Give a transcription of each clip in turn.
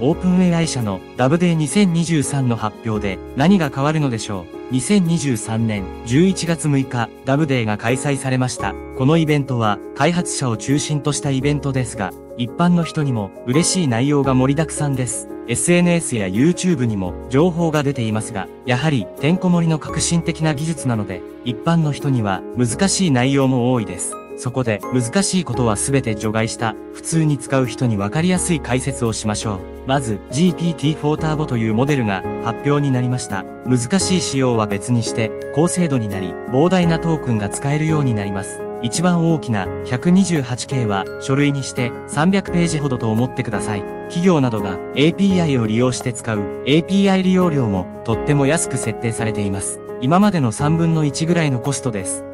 オープン AI 社の Dev Day 2023の発表で何が変わるのでしょう。2023年11月6日、Dev Day が開催されました。このイベントは開発者を中心としたイベントですが、一般の人にも嬉しい内容が盛りだくさんです。SNS や YouTube にも情報が出ていますが、やはりてんこ盛りの革新的な技術なので、一般の人には難しい内容も多いです。そこで難しいことは全て除外した、普通に使う人に分かりやすい解説をしましょう。まず GPT-4 Turbo というモデルが発表になりました。難しい仕様は別にして、高精度になり、膨大なトークンが使えるようになります。一番大きな 128K は書類にして300ページほどと思ってください。企業などが API を利用して使う API 利用料もとっても安く設定されています。今までの3分の1ぐらいのコストです。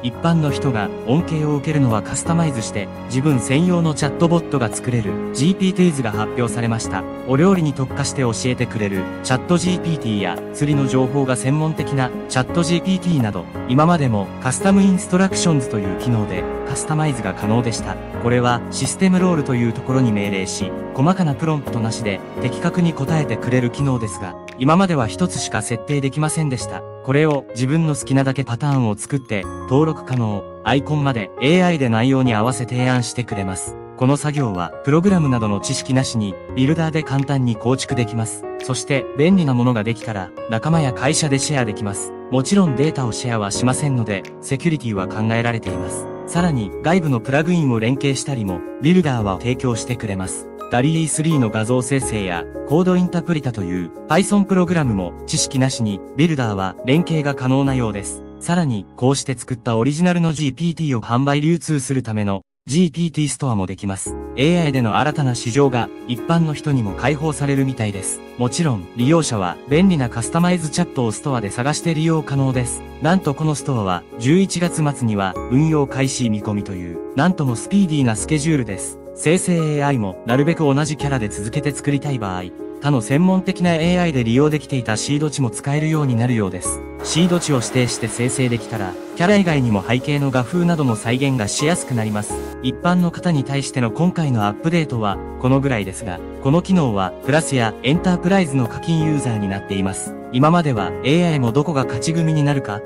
一般の人が恩恵を受けるのはカスタマイズして自分専用のチャットボットが作れる GPTs が発表されました。お料理に特化して教えてくれるチャット GPT や釣りの情報が専門的なチャット GPT など今までもカスタムインストラクションズという機能でカスタマイズが可能でした。これはシステムロールというところに命令し細かなプロンプトなしで的確に答えてくれる機能ですが今までは一つしか設定できませんでした。これを自分の好きなだけパターンを作って登録可能、アイコンまで AI で内容に合わせ提案してくれます。この作業はプログラムなどの知識なしにビルダーで簡単に構築できます。そして便利なものができたら仲間や会社でシェアできます。もちろんデータをシェアはしませんのでセキュリティは考えられています。さらに外部のプラグインを連携したりもビルダーは提供してくれます。DALL-E 3の画像生成やコードインタプリタという Python プログラムも知識なしにビルダーは連携が可能なようです。さらにこうして作ったオリジナルの GPT を販売流通するための GPT ストアもできます。AI での新たな市場が一般の人にも開放されるみたいです。もちろん利用者は便利なカスタマイズチャットをストアで探して利用可能です。なんとこのストアは11月末には運用開始見込みというなんともスピーディーなスケジュールです。生成 AI もなるべく同じキャラで続けて作りたい場合、他の専門的な AI で利用できていたシード値も使えるようになるようです。シード値を指定して生成できたら、キャラ以外にも背景の画風などの再現がしやすくなります。一般の方に対しての今回のアップデートはこのぐらいですが、この機能はプラスやエンタープライズの課金ユーザーになっています。今までは AI もどこが勝ち組になるか、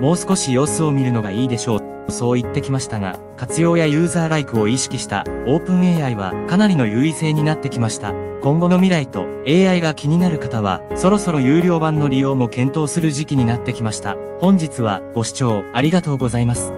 もう少し様子を見るのがいいでしょう。そう言ってきましたが、活用やユーザーライクを意識したオープン AI はかなりの優位性になってきました。今後の未来と AI が気になる方は、そろそろ有料版の利用も検討する時期になってきました。本日はご視聴ありがとうございます。